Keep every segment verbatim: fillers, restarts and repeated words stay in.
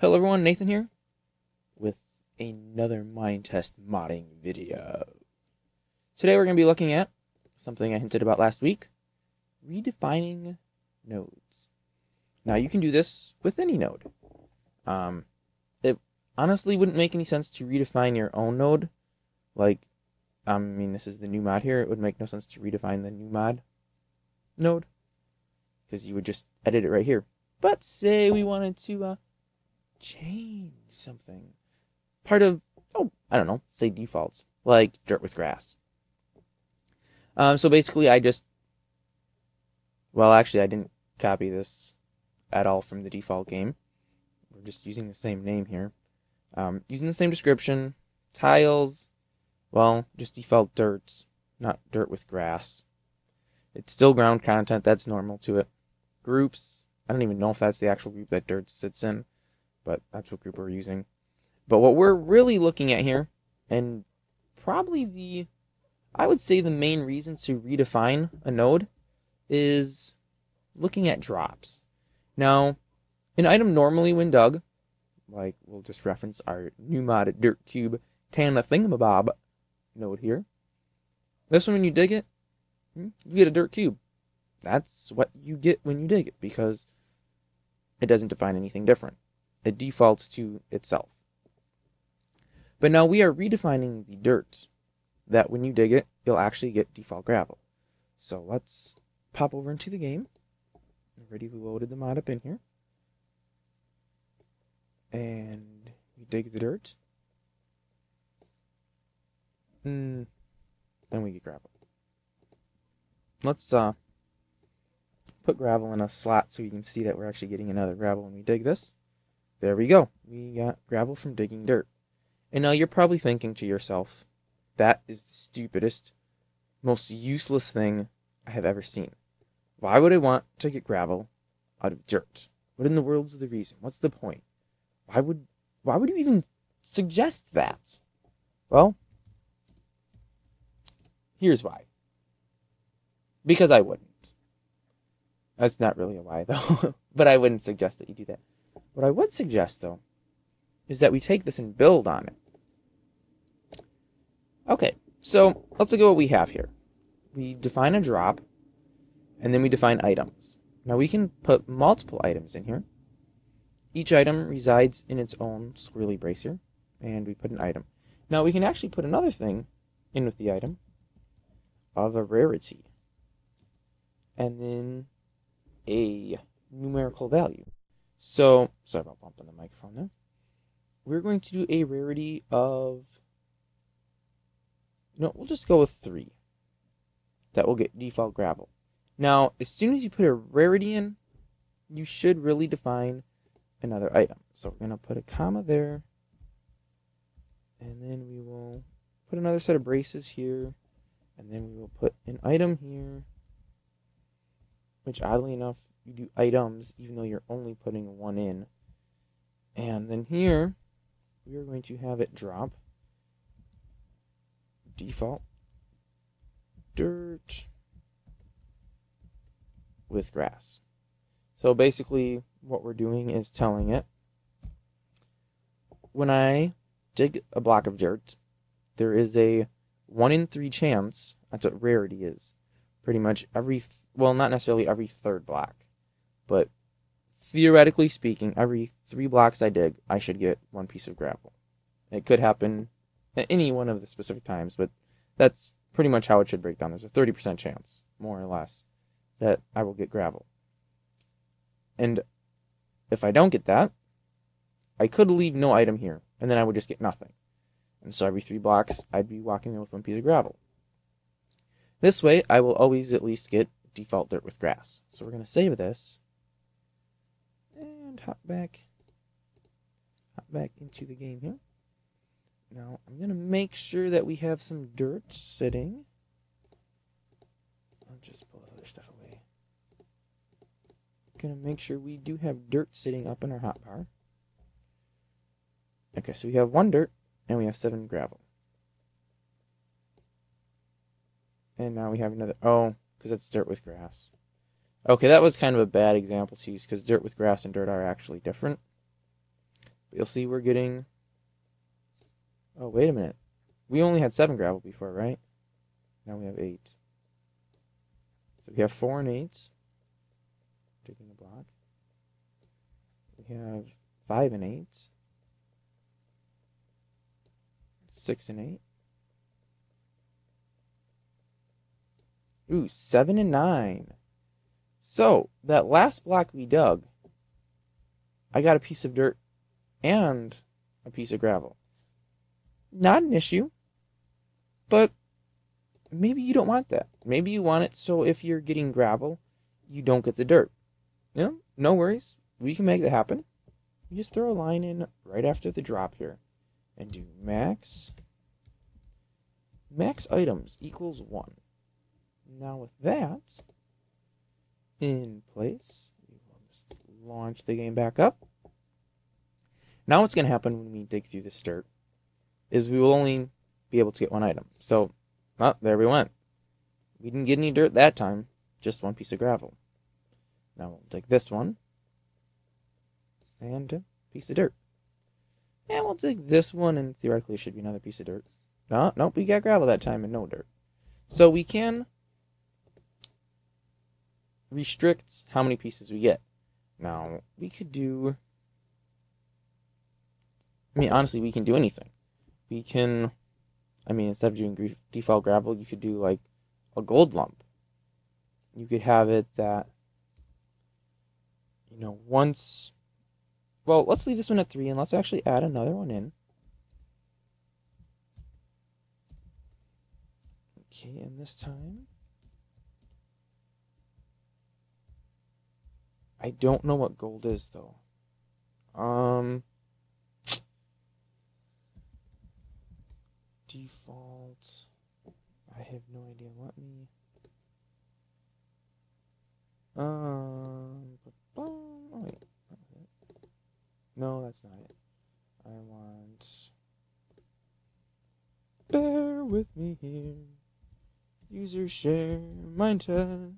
Hello everyone, Nathan here with another Minetest modding video. Today we're going to be looking at something I hinted about last week, redefining nodes. Now you can do this with any node. Um, it honestly wouldn't make any sense to redefine your own node. Like, I mean, this is the new mod here. It would make no sense to redefine the new mod node because you would just edit it right here. But say we wanted to... Uh, change something, part of, oh, I don't know, say defaults, like dirt with grass. Um, so basically I just, well, actually I didn't copy this at all from the default game. We're just using the same name here. Um, using the same description, tiles, well, just default dirt, not dirt with grass. It's still ground content, that's normal to it. Groups, I don't even know if that's the actual group that dirt sits in, but that's what group we're using. But what we're really looking at here, and probably the, I would say the main reason to redefine a node is looking at drops. Now, an item normally when dug, like we'll just reference our new mod at Dirt Cube Tana Thingamabob node here. This one, when you dig it, you get a dirt cube. That's what you get when you dig it because it doesn't define anything different. It defaults to itself. But now we are redefining the dirt that when you dig it, you'll actually get default gravel. So let's pop over into the game. I've already loaded the mod up in here. And you dig the dirt. And then we get gravel. Let's uh, put gravel in a slot so you can see that we're actually getting another gravel when we dig this. There we go. We got gravel from digging dirt. And now you're probably thinking to yourself, that is the stupidest, most useless thing I have ever seen. Why would I want to get gravel out of dirt? What in the world's the reason? What's the point? Why would why would you even suggest that? Well, here's why. Because I wouldn't. That's not really a why though, but I wouldn't suggest that you do that. What I would suggest, though, is that we take this and build on it. Okay, so let's look at what we have here. We define a drop, and then we define items. Now we can put multiple items in here. Each item resides in its own squirrely brace here, and we put an item. Now we can actually put another thing in with the item of a rarity, and then a numerical value. So, sorry about bumping the microphone there. We're going to do a rarity of, no, we'll just go with three. That will get default gravel. Now, as soon as you put a rarity in, you should really define another item. So we're going to put a comma there. And then we will put another set of braces here. And then we will put an item here. Which, oddly enough, you do items, even though you're only putting one in. And then here, we are going to have it drop. Default. Dirt. With grass. So basically, what we're doing is telling it, when I dig a block of dirt, there is a one in three chance, that's what rarity is. Pretty much every, well, not necessarily every third block, but theoretically speaking, every three blocks I dig, I should get one piece of gravel. It could happen at any one of the specific times, but that's pretty much how it should break down. There's a thirty percent chance, more or less, that I will get gravel. And if I don't get that, I could leave no item here, and then I would just get nothing. And so every three blocks, I'd be walking in with one piece of gravel. This way, I will always at least get default dirt with grass. So we're going to save this. And hop back, hop back into the game here. Now, I'm going to make sure that we have some dirt sitting. I'll just pull this other stuff away. Going to make sure we do have dirt sitting up in our hotbar. Okay, so we have one dirt, and we have seven gravel. And now we have another, oh, because that's dirt with grass. Okay, that was kind of a bad example to use because dirt with grass and dirt are actually different. But you'll see we're getting... Oh, wait a minute. We only had seven gravel before, right? Now we have eight. So we have four and eights. Taking the block. We have five and eights. Six and eight. Ooh, seven and nine. So, that last block we dug, I got a piece of dirt and a piece of gravel. Not an issue, but maybe you don't want that. Maybe you want it so if you're getting gravel, you don't get the dirt. Yeah, no worries. We can make that happen. You just throw a line in right after the drop here and do max. Max items equals one. Now with that in place, we will just launch the game back up. Now what's going to happen when we dig through this dirt is we will only be able to get one item. So, well, there we went. We didn't get any dirt that time, just one piece of gravel. Now we'll dig this one, and a piece of dirt. And we'll dig this one, and theoretically it should be another piece of dirt. No, nope, we got gravel that time and no dirt. So we can restrict how many pieces we get. Now, we could do... I mean, honestly, we can do anything. We can, I mean, instead of doing default gravel, you could do like a gold lump. You could have it that, you know, once, well, let's leave this one at three and let's actually add another one in. Okay, and this time, I don't know what gold is though. Um... Default. I have no idea. Let me. Um. Oh, wait. No, that's not it. I want. Bear with me here. User share. Minetest.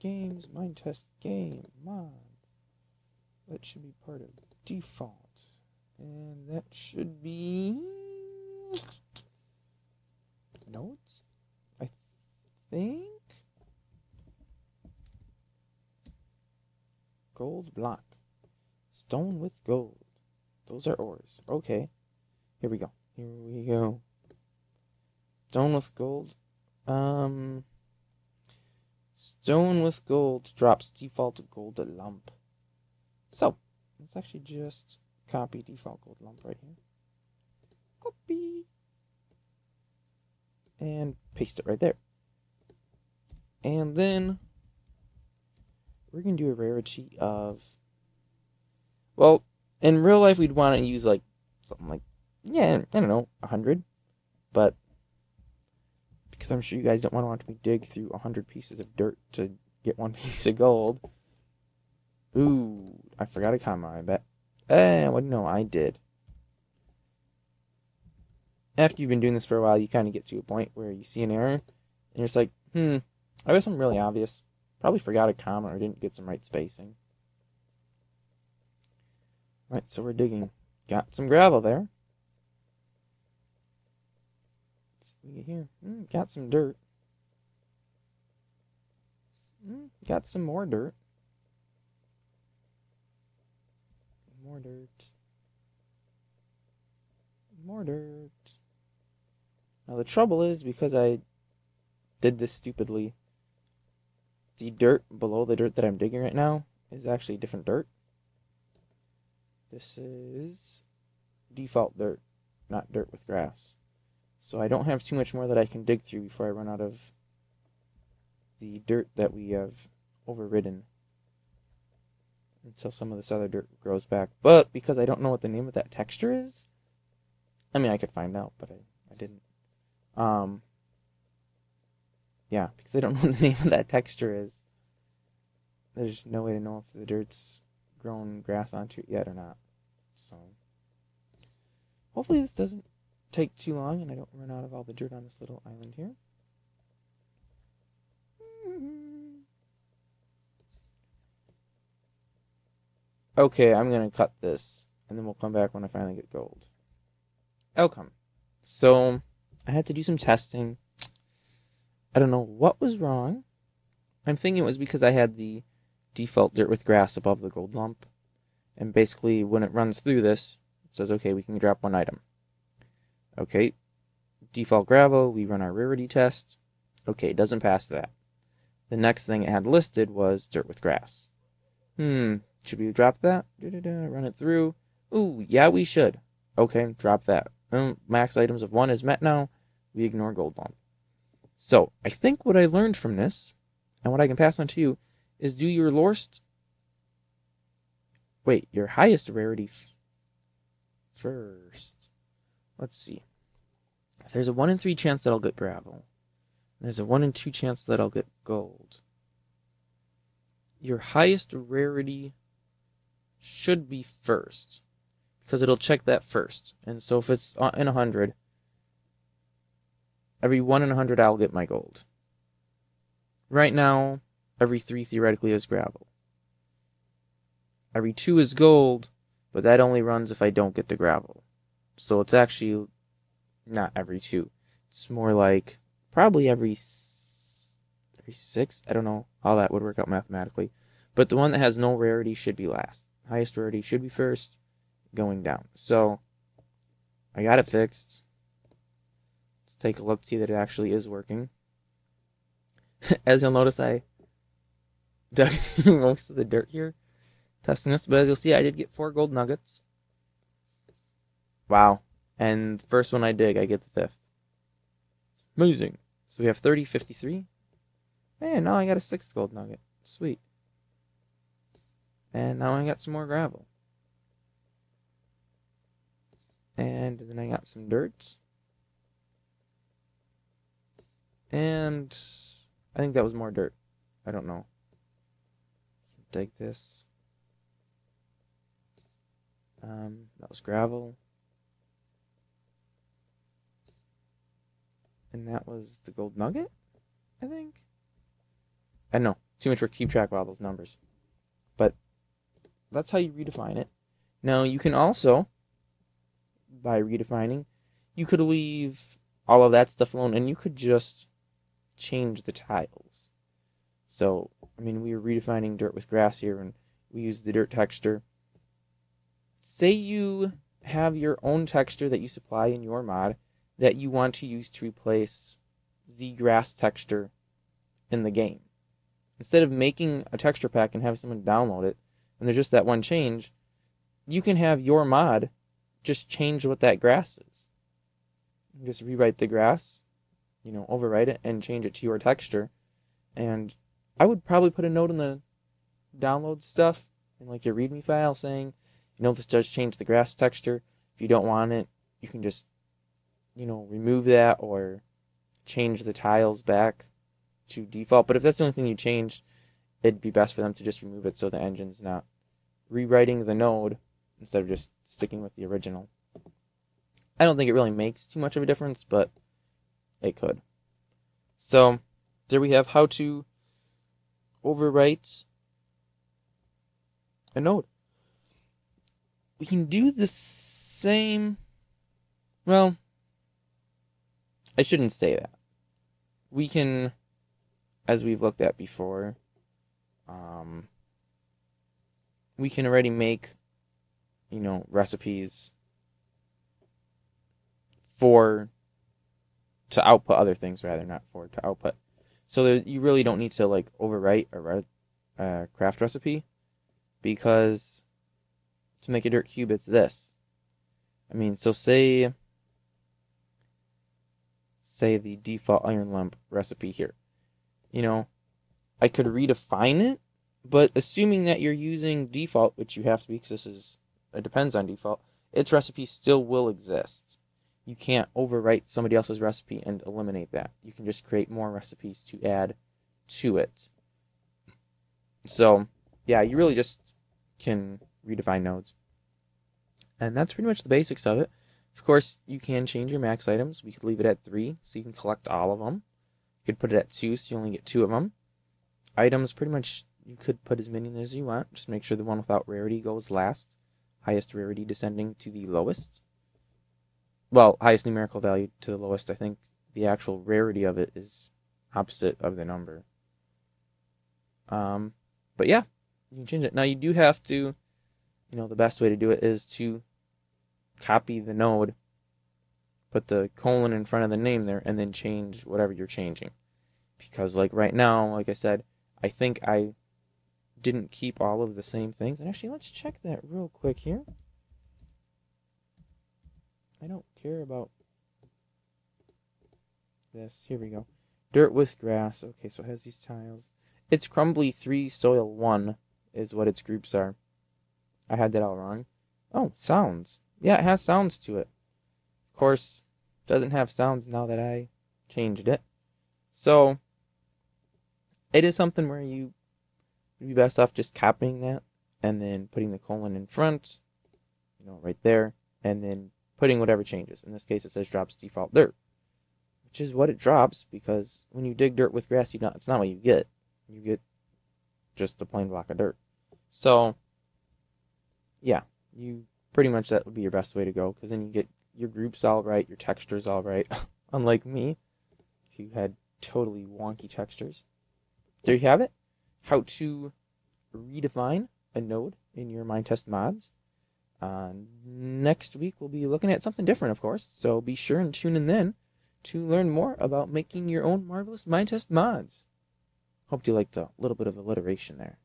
Games. Minetest game. Mod. That should be part of default. And that should be. Notes, I think. Gold block, stone with gold. Those are ores. Okay, here we go. Here we go. Stone with gold. Um. Stone with gold drops default gold lump. So let's actually just copy default gold lump right here. Copy. And paste it right there. And then we're going to do a rarity of, well, in real life we'd want to use like something like, yeah, I don't know, one hundred. But because I'm sure you guys don't want to watch me dig through one hundred pieces of dirt to get one piece of gold. Ooh, I forgot a comma, I bet. Eh, well, no, I did. After you've been doing this for a while, you kind of get to a point where you see an error, and you're just like, hmm, I guess I'm really obvious. Probably forgot a comma or didn't get some right spacing. All right, so we're digging. Got some gravel there. Let's see what we get here. Mm, got some dirt. Mm, got some more dirt. More dirt. More dirt. Now the trouble is, because I did this stupidly, the dirt below the dirt that I'm digging right now is actually different dirt. This is default dirt, not dirt with grass. So I don't have too much more that I can dig through before I run out of the dirt that we have overridden until some of this other dirt grows back. But because I don't know what the name of that texture is, I mean, I could find out, but I, I didn't. Um, yeah, because I don't know what the name of that texture is. There's no way to know if the dirt's grown grass onto it yet or not. So, hopefully this doesn't take too long and I don't run out of all the dirt on this little island here. Okay, I'm gonna cut this, and then we'll come back when I finally get gold. Outcome. So, I had to do some testing. I don't know what was wrong. I'm thinking it was because I had the default dirt with grass above the gold lump. And basically, when it runs through this, it says, okay, we can drop one item. Okay, default gravel, we run our rarity test. Okay, it doesn't pass that. The next thing it had listed was dirt with grass. Hmm, should we drop that? Da -da -da, run it through. Ooh, yeah, we should. Okay, drop that. Um, max items of one is met now. We ignore gold lump. So, I think what I learned from this, and what I can pass on to you, is do your lowest... Wait, your highest rarity f first. Let's see. There's a one in three chance that I'll get gravel. There's a one in two chance that I'll get gold. Your highest rarity should be first, because it'll check that first. And so if it's in one hundred, every one in one hundred I'll get my gold. Right now, every three theoretically is gravel. Every two is gold, but that only runs if I don't get the gravel. So it's actually not every two. It's more like probably every, s every six. I don't know how that would work out mathematically. But the one that has no rarity should be last. Highest rarity should be first, going down. So I got it fixed. Let's take a look to see that it actually is working. As you'll notice, I dug most of the dirt here. Testing this, but as you'll see, I did get four gold nuggets. Wow. And the first one I dig, I get the fifth. It's amazing. So we have thirty, fifty-three. Man, now I got a sixth gold nugget. Sweet. And now I got some more gravel. And then I got some dirt. And I think that was more dirt. I don't know. Dig this. Um, that was gravel. And that was the gold nugget, I think. I don't know. Too much work to keep track of all those numbers. But that's how you redefine it. Now, you can also, by redefining, you could leave all of that stuff alone, and you could just change the tiles. So, I mean, we were redefining dirt with grass here, and we used the dirt texture. Say you have your own texture that you supply in your mod that you want to use to replace the grass texture in the game. Instead of making a texture pack and have someone download it, and there's just that one change, you can have your mod just change what that grass is. You just rewrite the grass, you know, overwrite it, and change it to your texture. And I would probably put a note in the download stuff, in like your readme file, saying, you know, this does change the grass texture. If you don't want it, you can just, you know, remove that or change the tiles back to default. But if that's the only thing you changed, it'd be best for them to just remove it so the engine's not rewriting the node instead of just sticking with the original. I don't think it really makes too much of a difference, but it could. So there we have how to overwrite a node. We can do the same, well, I shouldn't say that. We can, as we've looked at before, um, we can already make, you know, recipes for, to output other things rather, not for, to output. So there, you really don't need to, like, overwrite a re uh, craft recipe, because to make a dirt cube, it's this. I mean, so say, say the default iron lump recipe here. You know, I could redefine it, but assuming that you're using default, which you have to be, because this is, it depends on default, its recipe still will exist. You can't overwrite somebody else's recipe and eliminate that. You can just create more recipes to add to it. So, yeah, you really just can redefine nodes. And that's pretty much the basics of it. Of course, you can change your max items. We could leave it at three, so you can collect all of them. You could put it at two, so you only get two of them. Items, pretty much You could put as many in there as you want. Just make sure the one without rarity goes last. Highest rarity descending to the lowest. Well, highest numerical value to the lowest. I think the actual rarity of it is opposite of the number. Um, but yeah, you can change it. Now you do have to, you know, the best way to do it is to copy the node, put the colon in front of the name there, and then change whatever you're changing. Because like right now, like I said, I think I didn't keep all of the same things. And actually, let's check that real quick here. I don't care about this. Here we go. Dirt with grass. Okay, so it has these tiles. It's crumbly three, soil one is what its groups are. I had that all wrong. Oh, sounds. Yeah, it has sounds to it. Of course, it doesn't have sounds now that I changed it. So it is something where you would be best off just copying that and then putting the colon in front, you know, right there, and then putting whatever changes. In this case, it says drops default dirt, which is what it drops, because when you dig dirt with grass, you not it's not what you get. You get just a plain block of dirt. So yeah, you pretty much, that would be your best way to go, because then you get your groups all right, your textures all right. Unlike me, if you had totally wonky textures. There you have it. How to redefine a node in your Minetest mods. Uh, next week we'll be looking at something different, of course, so be sure and tune in then to learn more about making your own marvelous Minetest mods. Hope you liked a little bit of alliteration there.